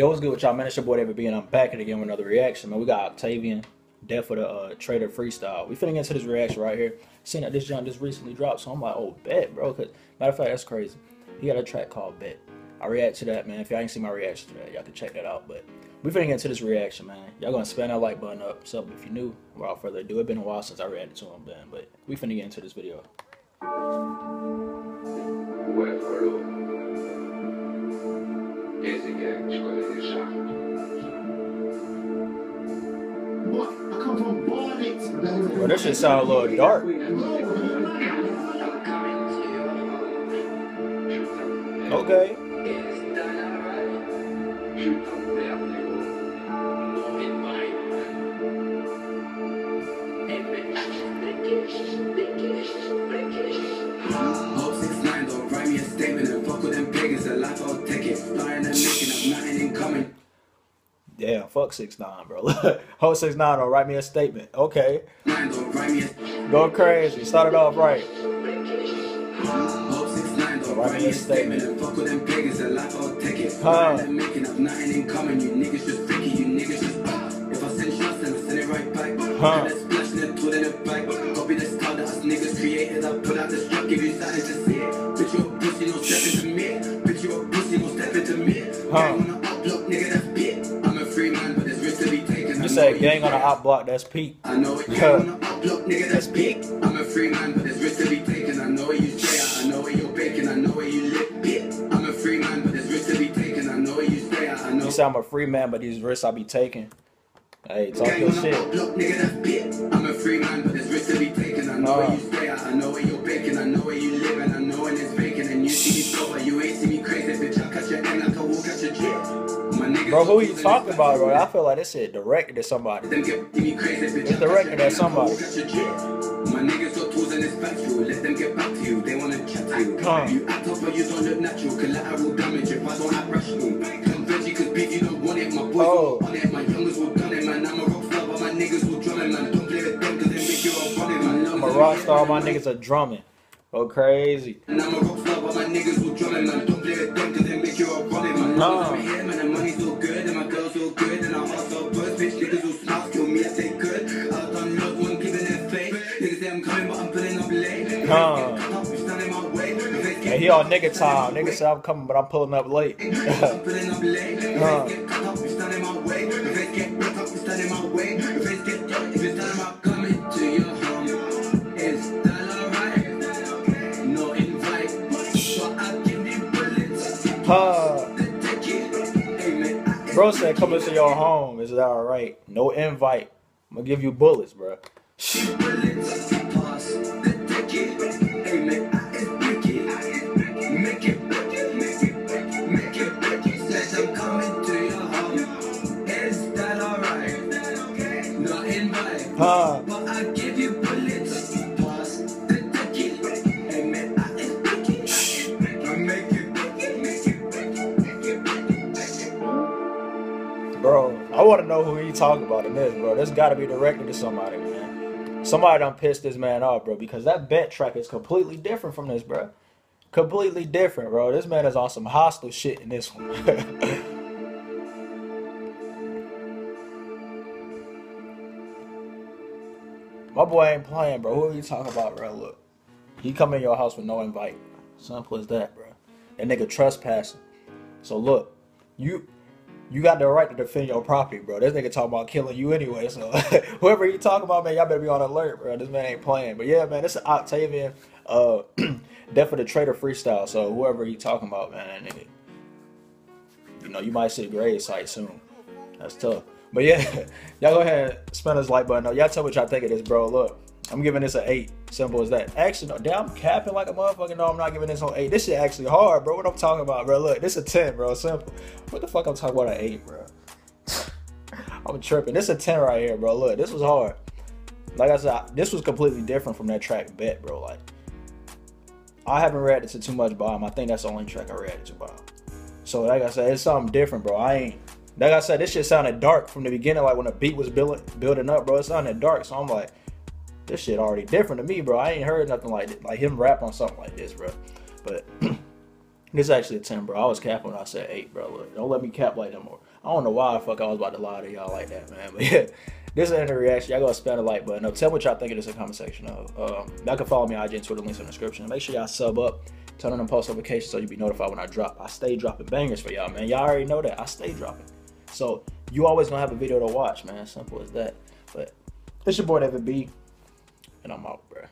Yo, what's good with y'all, man? It's your boy David B, and I'm back at it again with another reaction, man. We got Octavian, Death of a Traitor Freestyle. We finna get into this reaction right here. Seeing that this jump just recently dropped, so I'm like, oh, bet, bro. Cause, matter of fact, that's crazy. He got a track called Bet. I react to that, man. If y'all ain't seen my reaction to that, y'all can check that out. But we finna get into this reaction, man. Y'all gonna spam that like button up, sub if you're new. Without further ado, it's been a while since I reacted to him, man. But we finna get into this video. Well, that shit sound a little dark. Okay. Damn, fuck 6ix9ine, bro. Ho 6ix9ine don't write me a statement. Okay. Go crazy. Start it off right. Write me a statement. Gang on the op block, that's peak. I know it, gang on the op block, nigga, that's peak. I'm a free man, but there's risk to be taken. I know where you stay, I know where you're baking, I know where you live, bitch. I'm a free man, but there's risk to be taken. I know where you stay, I know. You say I'm a free man, but these risks I be taking. Hey, talk your shit. I'm a free man, but there's risk to be taken. I know where you stay, I know where you're baking, I know where you live, and I know when it's vacant. And you see me go, you ain't see me crazy, bitch. I'll catch your end like I will catch your jet. Bro, who are you talking about, bro? I feel like this shit directed at somebody. It's directed at somebody. I'm a rock star, my niggas are drumming. Go crazy. And I'm a rock star, but my niggas will drum and I don't play with them cause they make you all running. My love is my head, man, and money's so good, and my girl's so good, and our heart's so good. Bitch, niggas will smile, kill me if they could. I've done love, one giving their faith. Niggas say I'm coming, but I'm pulling up late. Yeah, he all nigga time. Niggas say I'm coming, but I'm pulling up late. I'm pulling up late. Get cut up, it's not in my way. If it get cut up, it's not in my way. If it get cut, if it's not in my coming to your home. It's bro said come into your home. Is that alright? No invite. I'm gonna give you bullets, bro. Bro, I want to know who he talking about in this, bro. This got to be directed to somebody, man. Somebody done pissed this man off, bro, because that Bet track is completely different from this, bro. Completely different, bro. This man is on some hostile shit in this one. My boy ain't playing, bro. Who are you talking about, bro? Look, he come in your house with no invite. Simple as that, bro. That nigga trespassing. So look, you got the right to defend your property, bro. This nigga talking about killing you anyway, so whoever you talking about, man, y'all better be on alert, bro. This man ain't playing. But yeah, man, this is Octavian, Death of a Traitor Freestyle. So whoever you talking about, man, that nigga, you know, you might see a grave site soon. That's tough. But yeah, y'all go ahead and spin this like button. Y'all tell me what y'all think of this, bro. Look, I'm giving this an 8. Simple as that. Actually, no, damn, I'm capping like a motherfucker. No, I'm not giving this an 8. This shit actually hard, bro. What I'm talking about, bro. Look, this a 10, bro. Simple. What the fuck I'm talking about an 8, bro? I'm tripping. This a 10 right here, bro. Look, this was hard. Like I said, this was completely different from that track Bet, bro. Like, I haven't reacted to too much by him. I think that's the only track I reacted to by him. So, like I said, it's something different, bro. Like I said, this shit sounded dark from the beginning. Like, when the beat was building up, bro, it sounded dark. So, I'm like, this shit already different to me, bro. I ain't heard nothing like this, like him rap on something like this, bro. But this is actually a 10, bro. I was capping when I said 8, bro. Look, don't let me cap like that more. I don't know why the fuck I was about to lie to y'all like that, man. But yeah, this is the reaction. Y'all go spam the like button. Now, tell me what y'all think of this in the comment section. Y'all can follow me on IG and Twitter, links in the description. Make sure y'all sub up. Turn on the post notifications so you'll be notified when I drop. I stay dropping bangers for y'all, man. Y'all already know that. I stay dropping. So you always gonna have a video to watch, man. Simple as that. But it's your boy, Devin B, and I'm out, bruh.